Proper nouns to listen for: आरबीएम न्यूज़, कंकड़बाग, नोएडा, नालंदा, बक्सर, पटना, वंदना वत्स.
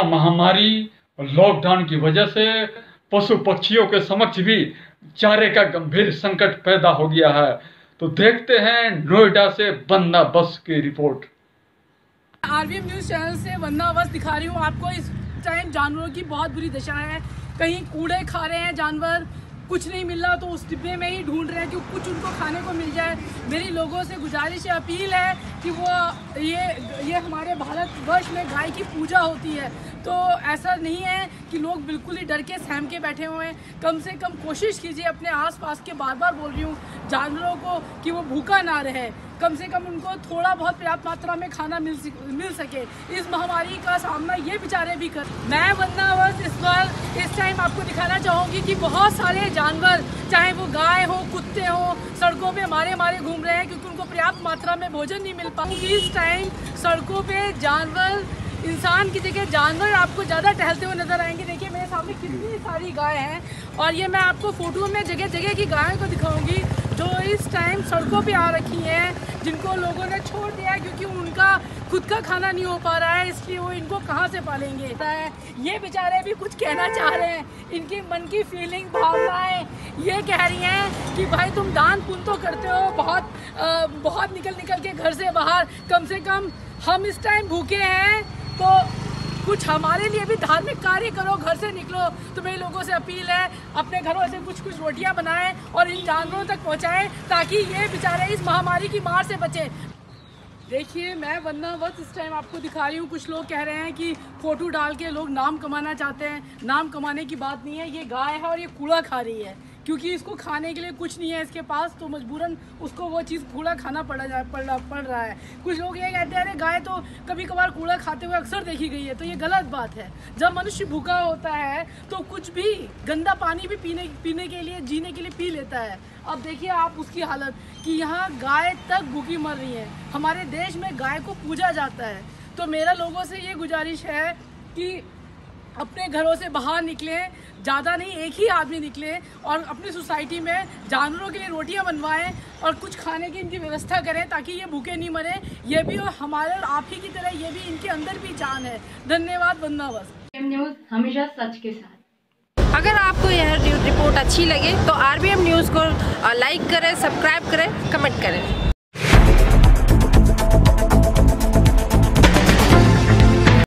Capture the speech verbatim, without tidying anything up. Corona महामारी और lockdown की वजह से पशु पक्षियों के समक्ष भी चारे का गंभीर संकट पैदा हो गया है। तो देखते हैं नोएडा से वंदना वत्स की रिपोर्ट। आरबीएम न्यूज़ चैनल से वंदना वत्स दिखा रही हूँ आपको। इस टाइम जानवरों की बहुत बुरी दशा है, कहीं कूड़े खा रहे हैं जानवर, कुछ नहीं मिल रहा तो उस डिब्बे में ही ढूंढ रहे हैं कि कुछ उनको खाने को मिल जाए। मेरी लोगों से गुजारिश है, अपील है कि वो ये ये हमारे भारतवर्ष में गाय की पूजा होती है, तो ऐसा नहीं है कि लोग बिल्कुल ही डर के सहम के बैठे हुए हैं। कम से कम कोशिश कीजिए, अपने आसपास के बार बार बोल रही हूँ जानवरों को कि वो भूखा ना रहे, कम से कम उनको थोड़ा बहुत पर्याप्त मात्रा में खाना मिल सक, मिल सके। इस महामारी का सामना ये बेचारे भी कर। मैं वंदना वत्स इस बार इस टाइम आपको दिखाना चाहूँगी कि बहुत सारे जानवर, चाहे वो गाय हो कुत्ते हो, सड़कों पे मारे मारे घूम रहे हैं क्योंकि उनको पर्याप्त मात्रा में भोजन नहीं मिल पाएगी। इस टाइम सड़कों पर जानवर, इंसान की जगह जानवर आपको ज़्यादा टहलते हुए नजर आएंगे। देखिए मेरे सामने कितनी सारी गाय हैं और ये मैं आपको फोटो में जगह जगह की गायों को दिखाऊंगी जो इस टाइम सड़कों पे आ रखी हैं, जिनको लोगों ने छोड़ दिया है क्योंकि उनका खुद का खाना नहीं हो पा रहा है, इसलिए वो इनको कहाँ से पालेंगे। ये बेचारे भी कुछ कहना चाह रहे हैं, इनके मन की फीलिंग भावनाएं ये कह रही हैं कि भाई तुम दान पुण्य तो करते हो, बहुत आ, बहुत निकल निकल के घर से बाहर, कम से कम हम इस टाइम भूखे हैं तो कुछ हमारे लिए भी धार्मिक कार्य करो, घर से निकलो। तो मेरे लोगों से अपील है, अपने घरों से कुछ कुछ रोटियां बनाएं और इन जानवरों तक पहुंचाएं ताकि ये बेचारे इस महामारी की मार से बचें। देखिए मैं वंदना वत्स इस टाइम आपको दिखा रही हूँ। कुछ लोग कह रहे हैं कि फ़ोटो डाल के लोग नाम कमाना चाहते हैं। नाम कमाने की बात नहीं है, ये गाय है और ये कूड़ा खा रही है क्योंकि इसको खाने के लिए कुछ नहीं है इसके पास, तो मजबूरन उसको वो चीज़ कूड़ा खाना पड़ा जा पड़ रहा पड़ रहा है। कुछ लोग ये कहते हैं अरे गाय तो कभी कभार कूड़ा खाते हुए अक्सर देखी गई है, तो ये गलत बात है। जब मनुष्य भूखा होता है तो कुछ भी गंदा पानी भी पीने पीने के लिए, जीने के लिए पी लेता है। अब देखिए आप उसकी हालत कि यहाँ गाय तक भूखी मर रही है। हमारे देश में गाय को पूजा जाता है, तो मेरा लोगों से ये गुजारिश है कि अपने घरों से बाहर निकलें, ज़्यादा नहीं एक ही आदमी निकले, और अपनी सोसाइटी में जानवरों के लिए रोटियां बनवाएं और कुछ खाने की इनकी व्यवस्था करें ताकि ये भूखे नहीं मरें। ये भी और हमारे और आप ही की तरह ये भी, इनके अंदर भी जान है। धन्यवाद वंदना वत्स। न्यूज़ हमेशा सच के साथ। अगर आपको यह रिपोर्ट अच्छी लगे तो आरबीएम न्यूज़ को लाइक करें, सब्सक्राइब करें, कमेंट करें।